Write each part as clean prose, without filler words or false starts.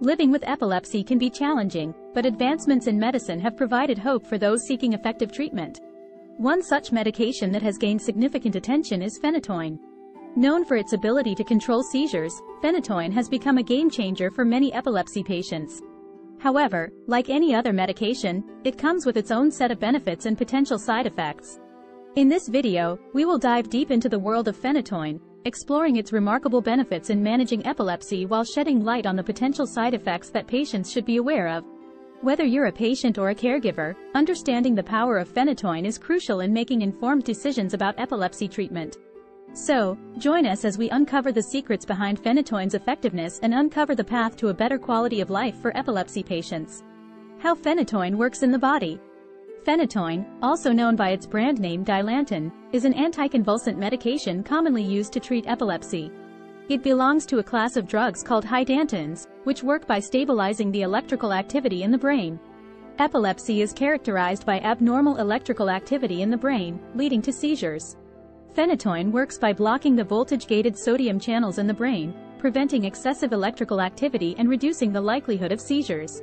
Living with epilepsy can be challenging, but advancements in medicine have provided hope for those seeking effective treatment. One such medication that has gained significant attention is phenytoin. Known for its ability to control seizures, phenytoin has become a game-changer for many epilepsy patients. However, like any other medication, it comes with its own set of benefits and potential side effects. In this video, we will dive deep into the world of phenytoin, exploring its remarkable benefits in managing epilepsy while shedding light on the potential side effects that patients should be aware of. Whether you're a patient or a caregiver, understanding the power of phenytoin is crucial in making informed decisions about epilepsy treatment. So, join us as we uncover the secrets behind phenytoin's effectiveness and uncover the path to a better quality of life for epilepsy patients. How phenytoin works in the body. Phenytoin, also known by its brand name Dilantin, is an anticonvulsant medication commonly used to treat epilepsy. It belongs to a class of drugs called hydantoins, which work by stabilizing the electrical activity in the brain. Epilepsy is characterized by abnormal electrical activity in the brain, leading to seizures. Phenytoin works by blocking the voltage-gated sodium channels in the brain, preventing excessive electrical activity and reducing the likelihood of seizures.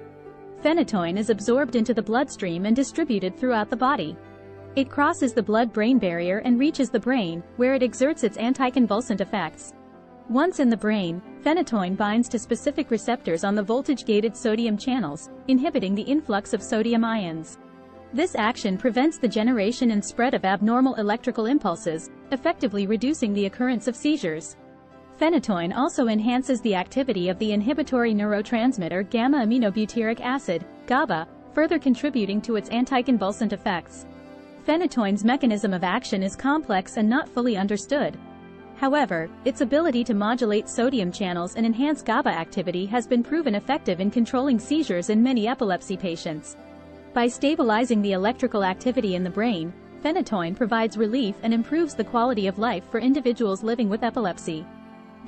Phenytoin is absorbed into the bloodstream and distributed throughout the body. It crosses the blood-brain barrier and reaches the brain, where it exerts its anticonvulsant effects. Once in the brain, phenytoin binds to specific receptors on the voltage-gated sodium channels, inhibiting the influx of sodium ions. This action prevents the generation and spread of abnormal electrical impulses, effectively reducing the occurrence of seizures. Phenytoin also enhances the activity of the inhibitory neurotransmitter gamma-aminobutyric acid, GABA, further contributing to its anticonvulsant effects. Phenytoin's mechanism of action is complex and not fully understood. However, its ability to modulate sodium channels and enhance GABA activity has been proven effective in controlling seizures in many epilepsy patients. By stabilizing the electrical activity in the brain, phenytoin provides relief and improves the quality of life for individuals living with epilepsy.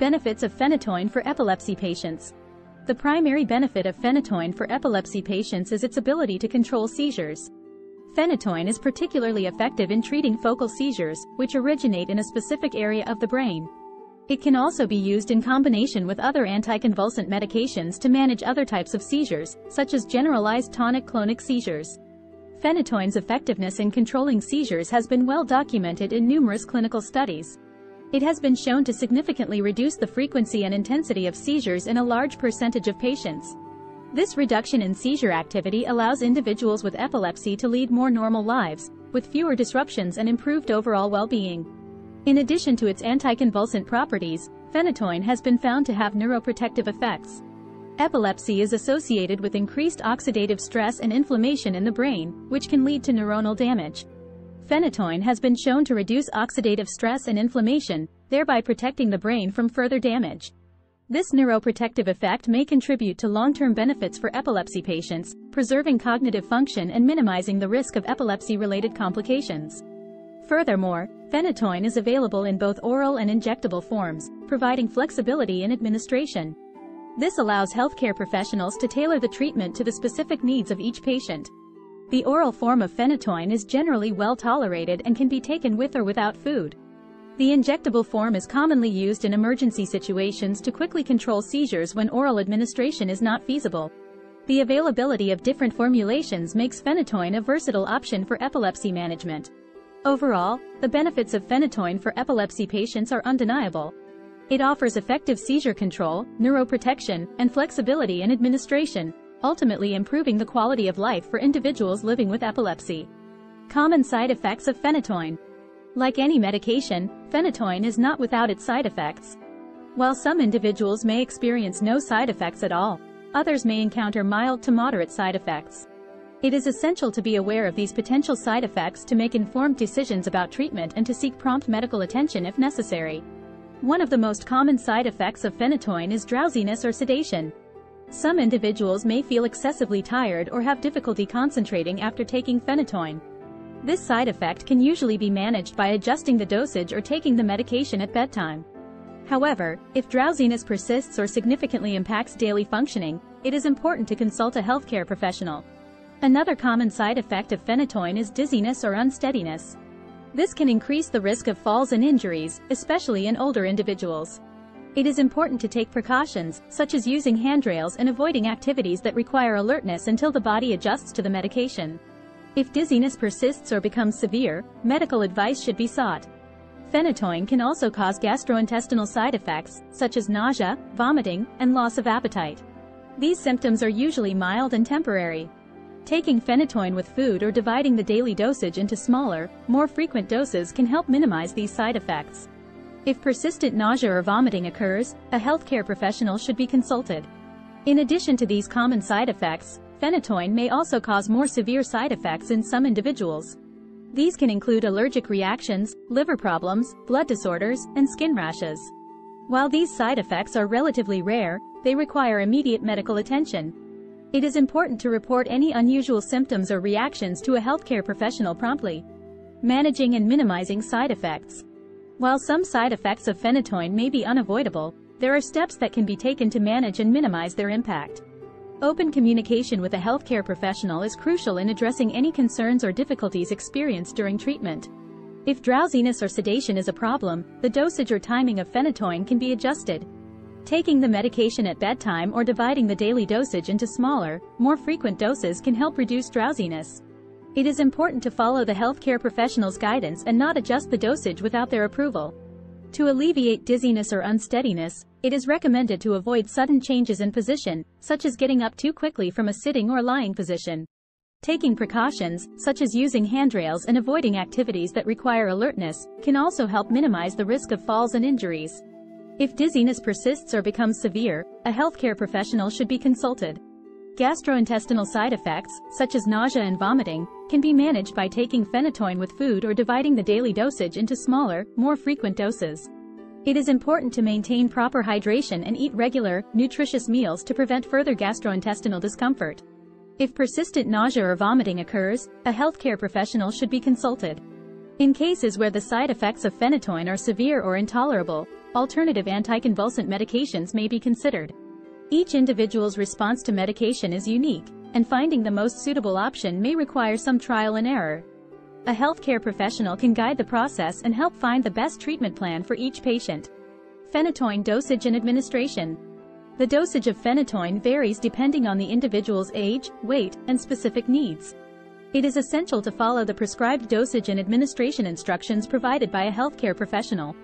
Benefits of phenytoin for epilepsy patients. The primary benefit of phenytoin for epilepsy patients is its ability to control seizures. Phenytoin is particularly effective in treating focal seizures, which originate in a specific area of the brain. It can also be used in combination with other anticonvulsant medications to manage other types of seizures, such as generalized tonic-clonic seizures. Phenytoin's effectiveness in controlling seizures has been well documented in numerous clinical studies. It has been shown to significantly reduce the frequency and intensity of seizures in a large percentage of patients. This reduction in seizure activity allows individuals with epilepsy to lead more normal lives, with fewer disruptions and improved overall well-being. In addition to its anticonvulsant properties, phenytoin has been found to have neuroprotective effects. Epilepsy is associated with increased oxidative stress and inflammation in the brain, which can lead to neuronal damage. Phenytoin has been shown to reduce oxidative stress and inflammation, thereby protecting the brain from further damage. This neuroprotective effect may contribute to long-term benefits for epilepsy patients, preserving cognitive function and minimizing the risk of epilepsy-related complications. Furthermore, phenytoin is available in both oral and injectable forms, providing flexibility in administration. This allows healthcare professionals to tailor the treatment to the specific needs of each patient. The oral form of phenytoin is generally well tolerated and can be taken with or without food. The injectable form is commonly used in emergency situations to quickly control seizures when oral administration is not feasible. The availability of different formulations makes phenytoin a versatile option for epilepsy management. Overall, the benefits of phenytoin for epilepsy patients are undeniable. It offers effective seizure control, neuroprotection, and flexibility in administration, ultimately improving the quality of life for individuals living with epilepsy. Common side effects of phenytoin. Like any medication, phenytoin is not without its side effects. While some individuals may experience no side effects at all, others may encounter mild to moderate side effects. It is essential to be aware of these potential side effects to make informed decisions about treatment and to seek prompt medical attention if necessary. One of the most common side effects of phenytoin is drowsiness or sedation. Some individuals may feel excessively tired or have difficulty concentrating after taking phenytoin. This side effect can usually be managed by adjusting the dosage or taking the medication at bedtime. However, if drowsiness persists or significantly impacts daily functioning, it is important to consult a healthcare professional. Another common side effect of phenytoin is dizziness or unsteadiness. This can increase the risk of falls and injuries, especially in older individuals. It is important to take precautions, such as using handrails and avoiding activities that require alertness until the body adjusts to the medication. If dizziness persists or becomes severe, medical advice should be sought. Phenytoin can also cause gastrointestinal side effects, such as nausea, vomiting, and loss of appetite. These symptoms are usually mild and temporary. Taking phenytoin with food or dividing the daily dosage into smaller, more frequent doses can help minimize these side effects. If persistent nausea or vomiting occurs, a healthcare professional should be consulted. In addition to these common side effects, phenytoin may also cause more severe side effects in some individuals. These can include allergic reactions, liver problems, blood disorders, and skin rashes. While these side effects are relatively rare, they require immediate medical attention. It is important to report any unusual symptoms or reactions to a healthcare professional promptly. Managing and minimizing side effects. While some side effects of phenytoin may be unavoidable, there are steps that can be taken to manage and minimize their impact. Open communication with a healthcare professional is crucial in addressing any concerns or difficulties experienced during treatment. If drowsiness or sedation is a problem, the dosage or timing of phenytoin can be adjusted. Taking the medication at bedtime or dividing the daily dosage into smaller, more frequent doses can help reduce drowsiness. It is important to follow the healthcare professional's guidance and not adjust the dosage without their approval. To alleviate dizziness or unsteadiness, it is recommended to avoid sudden changes in position, such as getting up too quickly from a sitting or lying position. Taking precautions, such as using handrails and avoiding activities that require alertness, can also help minimize the risk of falls and injuries. If dizziness persists or becomes severe, a healthcare professional should be consulted. Gastrointestinal side effects, such as nausea and vomiting, can be managed by taking phenytoin with food or dividing the daily dosage into smaller, more frequent doses. It is important to maintain proper hydration and eat regular, nutritious meals to prevent further gastrointestinal discomfort. If persistent nausea or vomiting occurs, a healthcare professional should be consulted. In cases where the side effects of phenytoin are severe or intolerable, alternative anticonvulsant medications may be considered. Each individual's response to medication is unique, and finding the most suitable option may require some trial and error. A healthcare professional can guide the process and help find the best treatment plan for each patient. Phenytoin dosage and administration. The dosage of phenytoin varies depending on the individual's age, weight, and specific needs. It is essential to follow the prescribed dosage and administration instructions provided by a healthcare professional.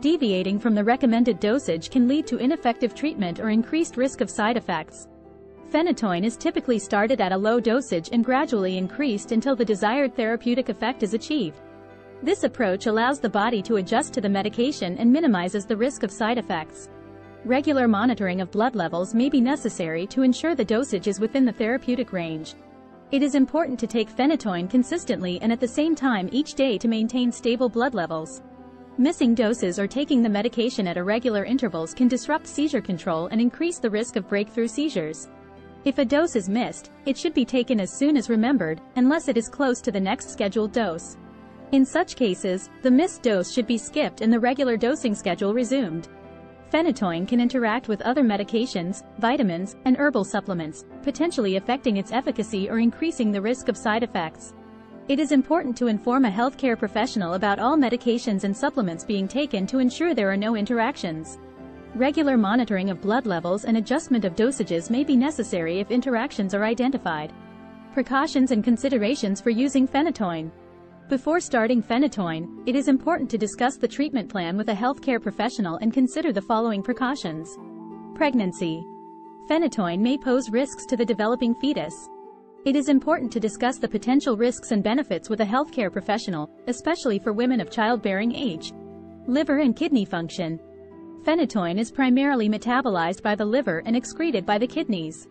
Deviating from the recommended dosage can lead to ineffective treatment or increased risk of side effects. Phenytoin is typically started at a low dosage and gradually increased until the desired therapeutic effect is achieved. This approach allows the body to adjust to the medication and minimizes the risk of side effects. Regular monitoring of blood levels may be necessary to ensure the dosage is within the therapeutic range. It is important to take phenytoin consistently and at the same time each day to maintain stable blood levels. Missing doses or taking the medication at irregular intervals can disrupt seizure control and increase the risk of breakthrough seizures. If a dose is missed, it should be taken as soon as remembered, unless it is close to the next scheduled dose. In such cases, the missed dose should be skipped and the regular dosing schedule resumed. Phenytoin can interact with other medications, vitamins, and herbal supplements, potentially affecting its efficacy or increasing the risk of side effects. It is important to inform a healthcare professional about all medications and supplements being taken to ensure there are no interactions. Regular monitoring of blood levels and adjustment of dosages may be necessary if interactions are identified. Precautions and considerations for using phenytoin. Before starting phenytoin, it is important to discuss the treatment plan with a healthcare professional and consider the following precautions. Pregnancy. Phenytoin may pose risks to the developing fetus. It is important to discuss the potential risks and benefits with a healthcare professional, especially for women of childbearing age. Liver and kidney function. Phenytoin is primarily metabolized by the liver and excreted by the kidneys.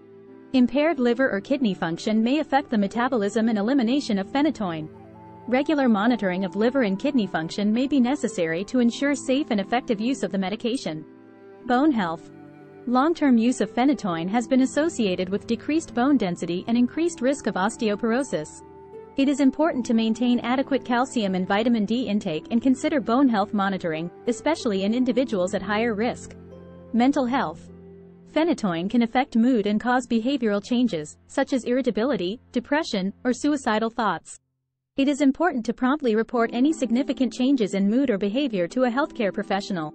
Impaired liver or kidney function may affect the metabolism and elimination of phenytoin. Regular monitoring of liver and kidney function may be necessary to ensure safe and effective use of the medication. Bone health. Long-term use of phenytoin has been associated with decreased bone density and increased risk of osteoporosis. It is important to maintain adequate calcium and vitamin D intake and consider bone health monitoring, especially in individuals at higher risk. Mental health. Phenytoin can affect mood and cause behavioral changes, such as irritability, depression, or suicidal thoughts. It is important to promptly report any significant changes in mood or behavior to a healthcare professional.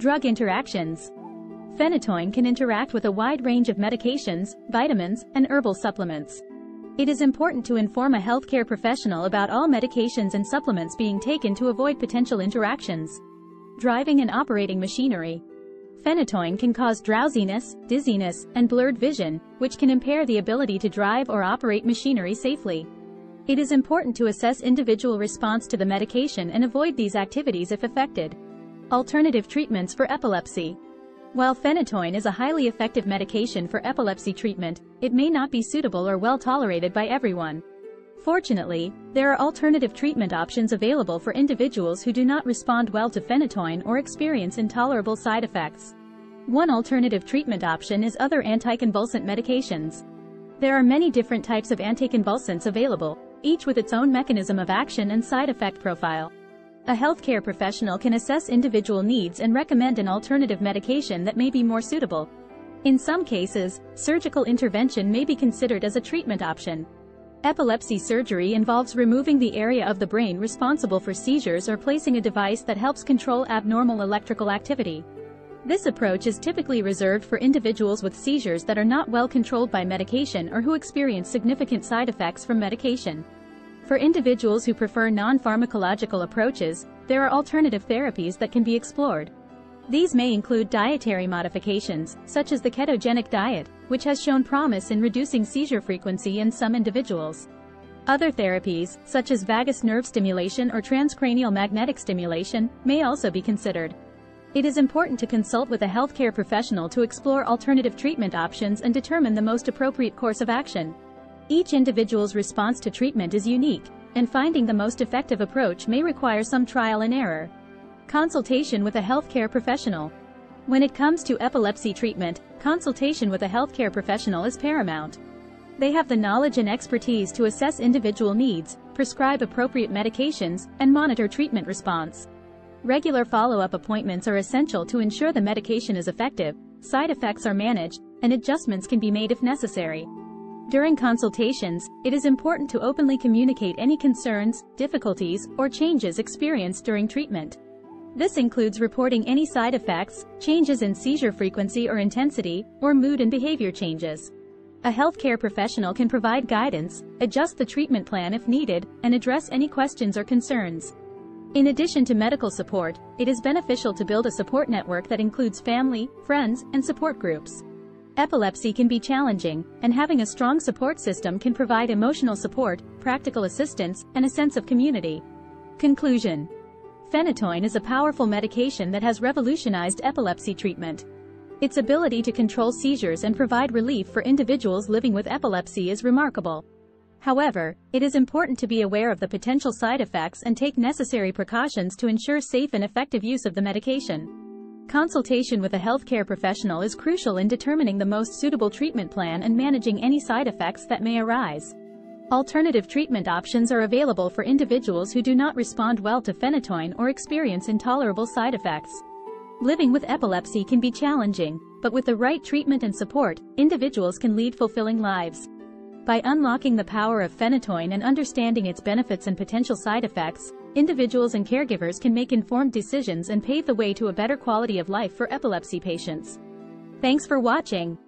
Drug interactions. Phenytoin can interact with a wide range of medications, vitamins, and herbal supplements. It is important to inform a healthcare professional about all medications and supplements being taken to avoid potential interactions. Driving and operating machinery. Phenytoin can cause drowsiness, dizziness, and blurred vision, which can impair the ability to drive or operate machinery safely. It is important to assess individual response to the medication and avoid these activities if affected. Alternative treatments for epilepsy. While phenytoin is a highly effective medication for epilepsy treatment, it may not be suitable or well tolerated by everyone. Fortunately, there are alternative treatment options available for individuals who do not respond well to phenytoin or experience intolerable side effects. One alternative treatment option is other anticonvulsant medications. There are many different types of anticonvulsants available, each with its own mechanism of action and side effect profile. A healthcare professional can assess individual needs and recommend an alternative medication that may be more suitable. In some cases, surgical intervention may be considered as a treatment option. Epilepsy surgery involves removing the area of the brain responsible for seizures or placing a device that helps control abnormal electrical activity. This approach is typically reserved for individuals with seizures that are not well controlled by medication or who experience significant side effects from medication. For individuals who prefer non-pharmacological approaches, there are alternative therapies that can be explored. These may include dietary modifications, such as the ketogenic diet, which has shown promise in reducing seizure frequency in some individuals. Other therapies, such as vagus nerve stimulation or transcranial magnetic stimulation, may also be considered. It is important to consult with a healthcare professional to explore alternative treatment options and determine the most appropriate course of action. Each individual's response to treatment is unique, and finding the most effective approach may require some trial and error. Consultation with a healthcare professional. When it comes to epilepsy treatment, consultation with a healthcare professional is paramount. They have the knowledge and expertise to assess individual needs, prescribe appropriate medications, and monitor treatment response. Regular follow-up appointments are essential to ensure the medication is effective, side effects are managed, and adjustments can be made if necessary. During consultations, it is important to openly communicate any concerns, difficulties, or changes experienced during treatment. This includes reporting any side effects, changes in seizure frequency or intensity, or mood and behavior changes. A healthcare professional can provide guidance, adjust the treatment plan if needed, and address any questions or concerns. In addition to medical support, it is beneficial to build a support network that includes family, friends, and support groups. Epilepsy can be challenging, and having a strong support system can provide emotional support, practical assistance, and a sense of community. Conclusion. Phenytoin is a powerful medication that has revolutionized epilepsy treatment. Its ability to control seizures and provide relief for individuals living with epilepsy is remarkable. However, it is important to be aware of the potential side effects and take necessary precautions to ensure safe and effective use of the medication. Consultation with a healthcare professional is crucial in determining the most suitable treatment plan and managing any side effects that may arise. Alternative treatment options are available for individuals who do not respond well to phenytoin or experience intolerable side effects. Living with epilepsy can be challenging, but with the right treatment and support, individuals can lead fulfilling lives. By unlocking the power of phenytoin and understanding its benefits and potential side effects, individuals and caregivers can make informed decisions and pave the way to a better quality of life for epilepsy patients. Thanks for watching.